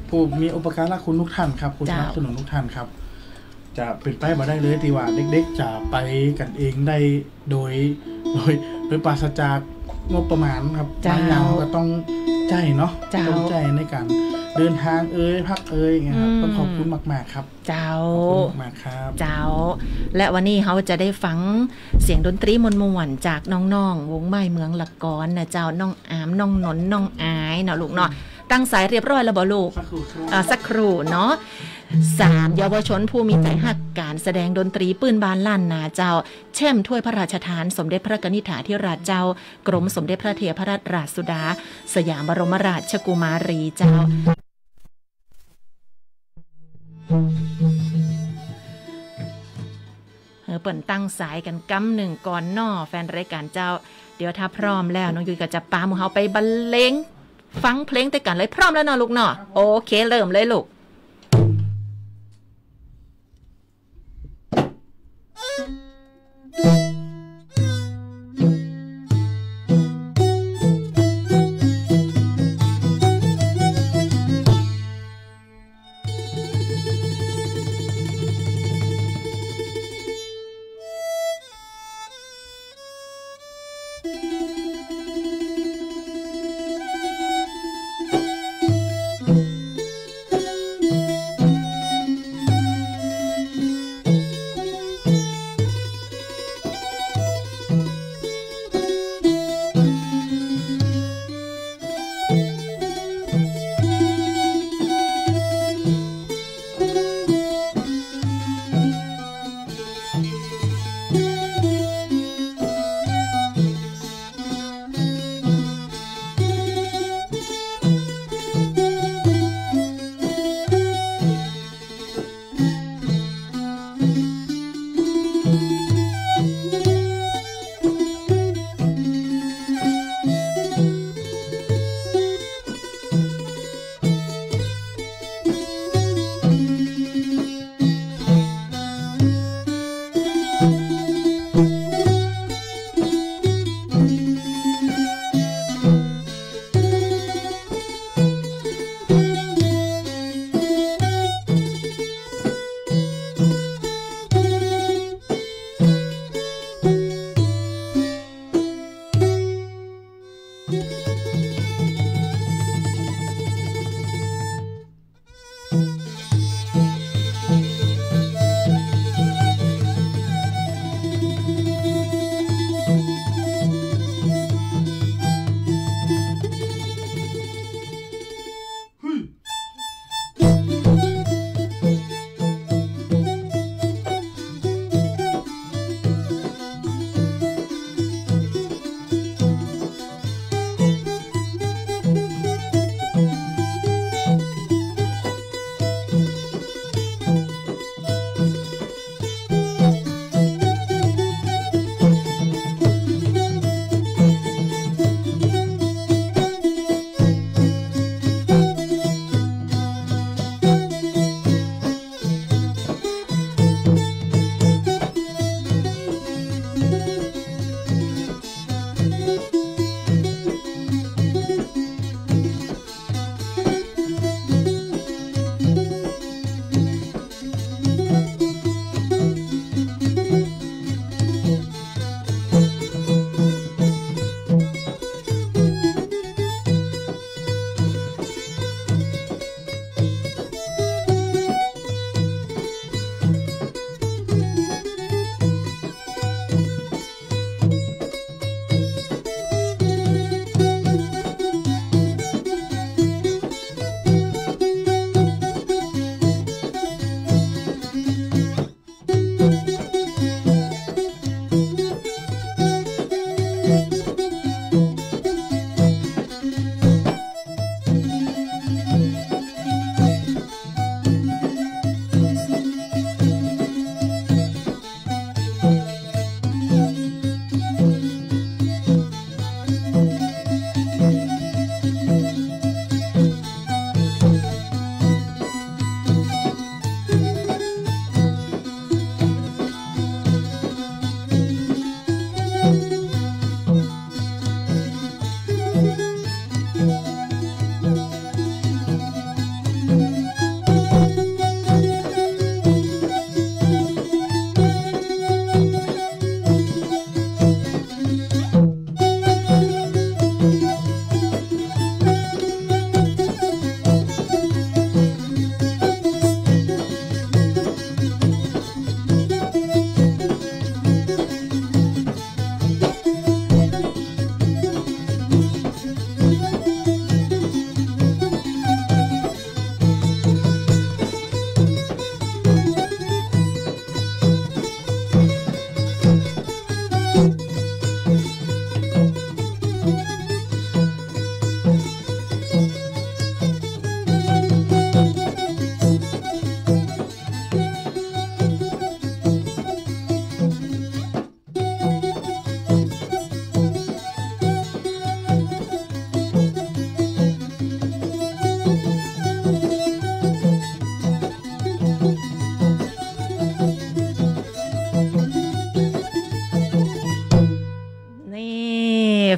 ผู้มีอุปการะคุณทุกท่านครับคุณสนับสนุนทุกท่านครับจะเป็นใต้มาได้เลยทีว่าเด็กๆจะไปกันเองได้โดยโดยโดยปราศจากงบประมาณครับบางอย่างก็ต้องใจเนาะต้องใจในการเดินทางเอ้ยพักเอ้ยอย่างเงี้ยครับต้องขอบคุณมากๆครับเจ้ามาครับเจ้าและวันนี้เขาจะได้ฟังเสียงดนตรีมนต์มวนจากน้องๆวงไม้เมืองละกอนนะเจ้าน้องอามน้องนนน้องอายเนาะลูกเนาะตั้งสายเรียบร้อยแล้วบอลูกสักครู่เนาะสามเยาวชนผู้มีใจหักการแสดงดนตรีปืนบานล้านนาเจ้าแช่มถ้วยพระราชทานสมเด็จพระกนิษฐาธิราชเจ้ากรมสมเด็จพระเทพรัตนราชสุดาสยามบรมราชกุมารีเจ้าเฮ้อเปิ่นตั้งสายกันกำหนึ่งก่อนน่อแฟนรายการเจ้าเดี๋ยวถ้าพร้อมแล้วน้องยุ้ยก็จะปาหมูเฮาไปบรรเลงฟังเพลงแต่กันเลยพร้อมแล้วเนาะลูกเนาะโอเคเริ่มเลยลูก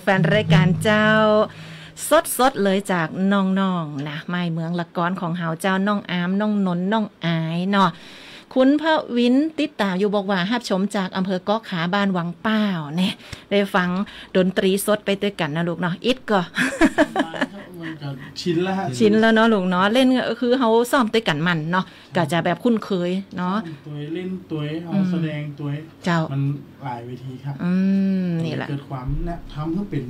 ฟนๆรายการเจ้าสดสดเลยจากน้องๆ น, นะไม้เมืองละก้อนของเฮาเจ้าน้องอามน้องนนน้องอายเนาะคุณพระวินติดตามอยู่บอกว่าฮับชมจากอำเภอก้อขาบ้านวังเป้าเนี่ยได้ฟังดนตรีสดไปด้วยกันนะลูกเนาะอิดก็ชินแล้วชินแล้วเนาะลูกเนาะเล่นก็คือเขาซ้อมด้วยกันมันเนาะก็จะแบบคุ้นเคยเนาะตัวเล่นตัวเขาแสดงตัวเจ้ามันหลายเวทีครับอืมนี่แหละเกิดความเนี่ยทำเพื่อเป็น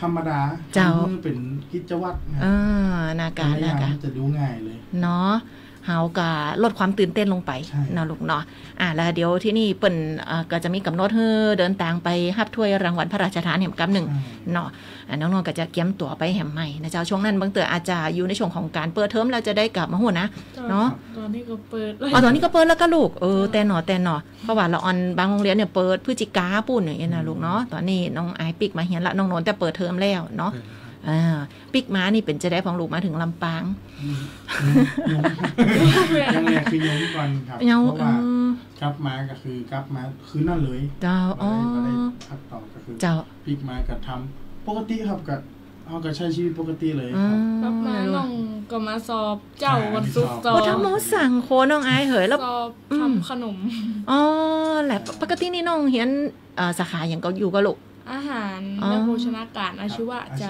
ธรรมดาเจ้าเป็นกิจวัตรอ่านากาเนี่ยก็จะดูง่ายเลยเนาะเฮาก็ลดความตื่นเต้นลงไปเนาะลูกเนาะอ่ะแล้วเดี๋ยวที่นี่เปิ่นก็จะมีกำหนดเฮ้อเดินทางไปรับถ้วยรางวัลพระราชทานแห่งกำหนึ่งเนาะน้องๆก็จะเก็บตั๋วไปแห่มใหม่นะเจ้าช่วงนั้นบางเตออาจจะอยู่ในช่วงของการเปิดเทอมแล้วจะได้กลับมาหัวนะเนาะตอนนี้ก็เปิดอ๋อตอนนี้ก็เปิดแล้วก็ลูกเออแต่หนอแต่หนอเพราะว่าเราออนบางโรงเรียนเนี่ยเปิดพฤศจิกาปุ่นอย่างเงี้ยนะลูกเนาะตอนนี้น้องไอปิกมาเฮียนละน้องนนท์แต่เปิดเทอมแล้วเนาะอ่าปิกม้านี่เป็นจะได้พองลูกมาถึงลำปางยังไงคือยังก่อนครับเพราะว่ากลับมาก็คือกลับมาคือนั่นเลยเจ้าอ๋ออะไรพักต่อก็คือเจ้าปิกม้ากับทำปกติครับกับเอาก็ใช้ชีวิตปกติเลยครับกลับมาน้องก็มาสอบเจ้าวันศุกร์สอบทำหมูสั่งโคน้องไอเหยแล้วสอบทำขนมอ๋อแหละปกตินี่น้องเฮียนสาขาอย่างก็อยู่กับลูกอาหารและโภชนาการอาชีวะเจ้า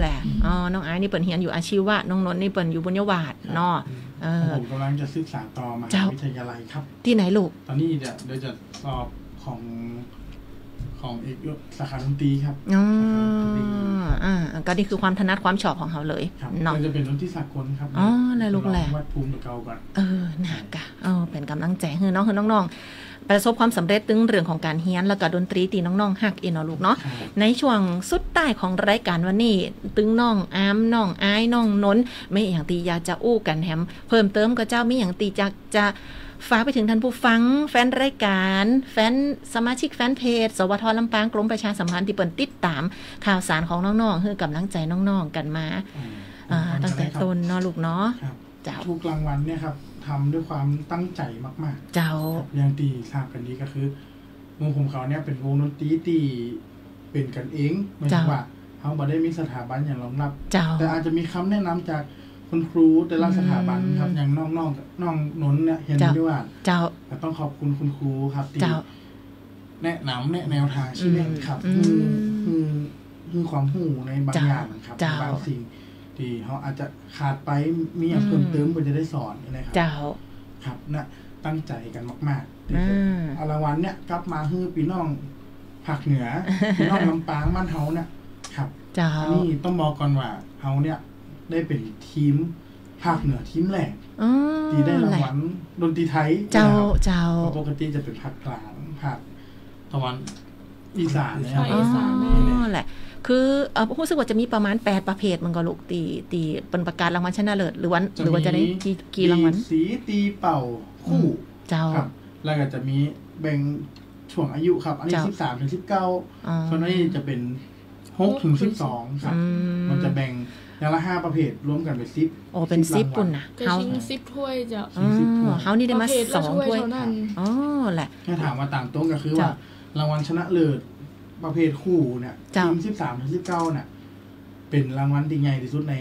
แหละอ๋อน้องไอ้นี่เปิดเฮียนอยู่อาชีวะน้องนนท์นี่เปิดอยู่บุญยวาดเนาะผมกำลังจะศึกษาต่อมหาวิทยาลัยครับที่ไหนลูกตอนนี้เดี๋ยวจะสอบของของเอกสาขาดนตรีครับอ๋ออ่าก็นี่คือความถนัดความชอบของเขาเลยเนาะจะเป็นดนตรีสากลครับอ๋อแล้วลูกแหละวัดภูมิเก่าก่อนเออหนักกะเออเป็นกำลังใจให้น้องให้น้องประสบความสำเร็จตึงเรื่องของการเฮียนแล้วก็ดนตรีตีน้องๆฮักเอ็นเอาลูกเนาะในช่วงสุดใต้ของรายการวันนี้ตึงน้องอ้ามน้องอ้ายน้องน้นไม่อย่างตียาจะอู้กันแฮมเพิ่มเติมก็เจ้าไม่อย่างตีจะจะฝากไปถึงท่านผู้ฟังแฟนรายการแฟนสมาชิกแฟนเพจสวทลำปางกรมประชาสัมพันธ์ที่เปิดติดตามข่าวสารของน้องๆเพื่อกำลังใจน้องๆกันมาตั้งแต่ต้นเนาะลูกเนาะทุกรางวัลเนี่ยครับทำด้วยความตั้งใจมากๆเจ้าอย่างตีทราบกันดีก็คือวงผมเขาเนี่ยเป็นวงดนตรีตีเป็นกันเองไม่ใช่ว่าเขาบ่ได้มีสถาบันอย่างรองรับแต่อาจจะมีคำแนะนำจากคุณครูแต่ละสถาบันครับอย่างน้องๆ น, น้องนนท์เนี่ยเห็นด้วยว่าเจ้าต้องขอบคุณคุณครูครับตีแนะนำแนะแนวทางชี้แนะครับคือคือความหูในบางอย่างครับบางสิ่งที่เขาอาจจะขาดไปมีอย่างเพิ่มเติมก็จะได้สอนนะครับเจ้าครับนะตั้งใจกันมากๆเอารางวัลเนี่ยกลับมาฮือปีน้องภาคเหนือปีน้องลำปางบ้านเฮาเนี่ยครับเจ้านี่ต้องบอกก่อนว่าเฮาเนี่ยได้เป็นทีมภาคเหนือทีมแรกที่ได้รางวัลดนตรีไทยเจ้าเจ้าปกติจะเป็นภาคกลางภาคตะวันอีสานเนี่ยอีสานแหละคือเออผู้สึกว่าจะมีประมาณแปดประเภทมันก็ลูกตีตีเป็นประกาศรางวัลชนะเลิศหรือวันหรือว่าจะได้กี่รางวัลสีตีเป่าคู่เจ้าแล้วก็จะมีแบ่งช่วงอายุครับอันนี้สิบสามถึงสิบเก้าส่วนนี้จะเป็นหกถึงสิบสองครับมันจะแบ่งอย่างละห้าประเภทรวมกันเป็นซิปโอ้เป็นซิปปุ่นนะเขาซิปถ้วยเจ้าเขานี่ได้มาสองถ้วยอ๋อแหละถ้าถามว่าต่างตรงก็คือว่ารางวัลชนะเลิศประเภทคู่เนี่ยทีมสิบสามถึงสิบเก้าเนี่ยเป็นรางวัลที่ใหญ่ที่สุดใน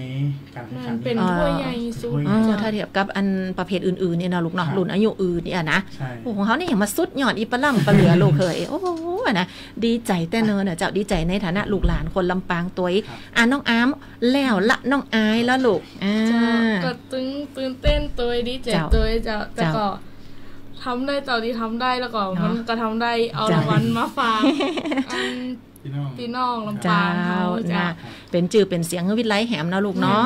การแข่งขันเป็นถ้วยใหญ่สุดถ้าเทียบกับอันประเภทอื่นๆเนี่ยนะลูกเนาะรุ่นอายุอื่นเนี่ยนะโอ้ของเขาเนี่ยอย่างมาสุดหยอดอีปลาล่ำปลาเหลือลูกเคยโอ้โหนะดีใจแต่เนินเจ้าดีใจในฐานะลูกหลานคนลำปางตัวอ่ะน้องอ้ามแล้วละน้องอายแล้วลูกอ่าก็ตึงตื่นเต้นตัวดีใจตัวเจ้าแต่ก็ทำได้ต่อที่ทำได้แล้วก็มันก็ทำได้เอารางวัลมาฝากพี่น้องลำปางเขาจ้าเป็นจื่อเป็นเสียงวิทย์ไลท์แหมนะลูกเนาะ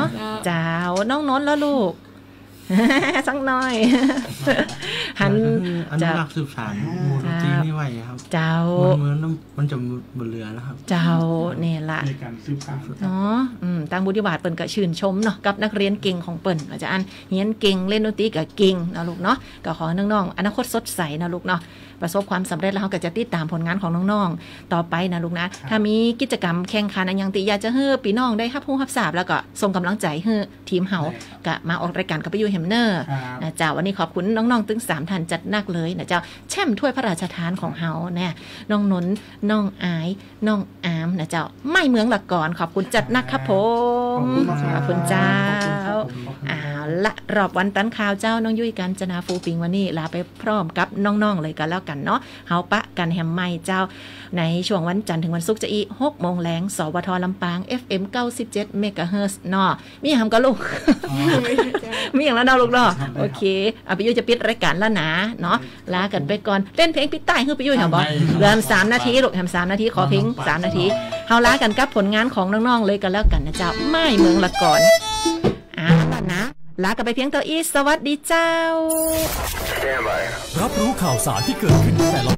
จ้าน้องน้นแล้วลูกสักหน่อยหันจะรักสืบสานโมโนจีนี่ไหวครับเจ้ามันมันจะบนเรือแล้วครับเจ้าเนี่ยละในการสืบสานเนาะตั้งบุญบาตเปิ่นก็ชื่นชมเนาะกับนักเรียนเก่งของเปิ่นอาจารย์เฮียนเก่งเล่นดนตรีกับเก่งนะลูกเนาะก็ขอน้องๆอนาคตสดใสนะลูกเนาะประสบความสำเร็จแล้วเขาก็จะติดตามผลงานของน้องๆต่อไปนะลูกนะถ้ามีกิจกรรมแข่งขันอย่างติยาจะเฮ้อปีน้องได้ฮับฮู้ฮับสาบแล้วก็ส่งกำลังใจเฮ้อทีมเฮากะมาออกรายการกับไปยูเฮมเนอร์นะจ้าวันนี้ขอบคุณน้องๆตึ้งสาม ท่านจัดนักเลยนะเจ้าแช่มถ้วยพระราชทานของเฮาเนี่ยน้องนนน้องอายน้องอามนะเจ้าไม่เมืองละก่อนขอบคุณจัดนักครับผมขอบคุณเจ้าอ่าละรอบวันตันข่าวเจ้าน้องยุ้ยกัญจนาฟูปิงวันนี้ลาไปพร้อมกับน้องๆเลยกันแล้วกันเนาะเฮาปะกันแฮมไม่เจ้าในช่วงวันจันทร์ถึงวันศุกร์จะอีหกโมงแรงสวทลำปาง เอฟ เอ็ม เก้าสิบเจ็ด เมกะเฮิร์ตซ์เนาะมีอย่างก็ลูกมีอย่างแล้วเนาะลูกเนาะโอเคอ่ะพี่ยุ้ยจะปิดรายการแล้วนะเนาะลากันไปก่อนเล่นเพลงพี่ใต้เฮ้ยพี่ยุ้ยเหรอบอกเริ่มสามนาทีลูกทำสามนาทีขอเพลงสามนาทีเฮาลากันกับผลงานของน้องๆเลยกันแล้วกันนะเจ้าไม่เมืองละก่อนอ่ะนะลากันไปเพียงตัวอีสวัสดีเจ้ารับรู้ข่าวสารที่เกิดขึ้นแต่ละ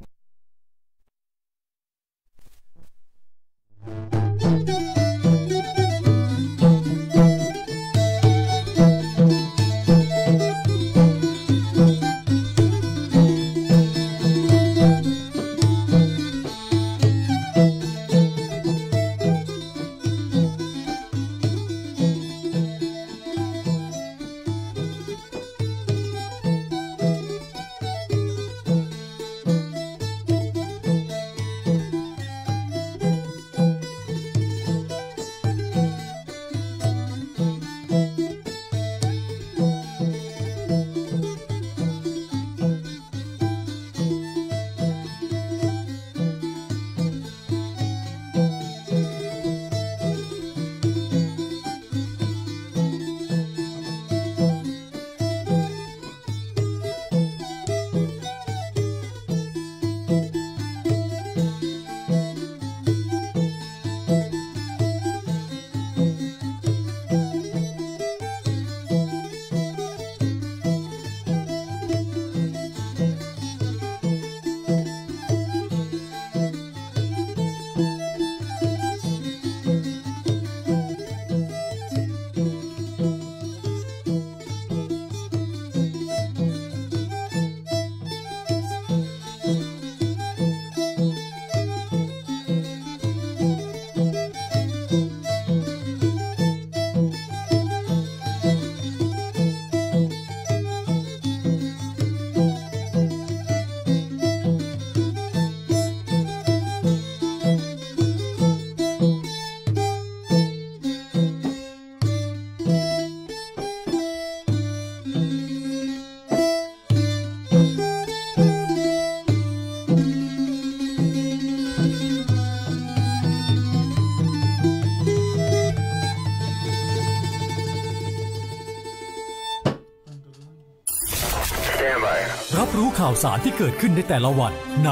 ข่าวสารที่เกิดขึ้นในแต่ละวันใน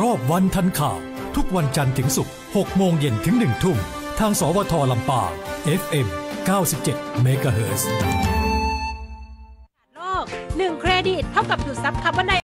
รอบวันทันข่าวทุกวันจันทร์ถึงศุกร์ หก โมงเย็นถึง หนึ่ง ทุ่มทางสวทลำปาง เอฟ เอ็ม เก้าสิบเจ็ด เมกะเฮิร์ตซ์ โลก หนึ่ง เครดิตเท่ากับดูดซับคาร์บอนได